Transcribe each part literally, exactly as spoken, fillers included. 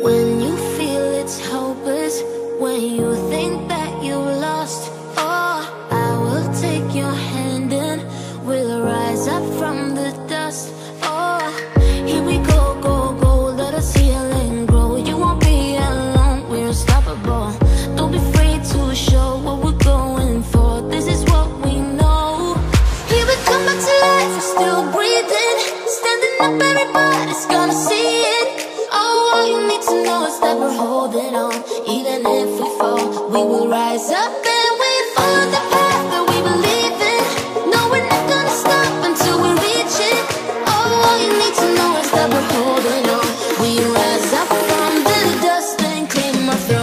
When you feel it's hopeless, when you think that you lost, oh, I will take your hand and we'll rise up from the dust. Oh, here we go, go, go, let us heal and grow. You won't be alone, we're unstoppable. Don't be afraid to show what we're going for. This is what we know. Here we come back to life, we're still breathing. Standing up, everybody's gonna see it. All you need to know is that we're holding on. Even if we fall, we will rise up and we follow the path that we believe in. No, we're not gonna stop until we reach it. Oh, all you need to know is that we're holding on. We rise up from the dust and clean my throat.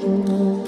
Mm-hmm.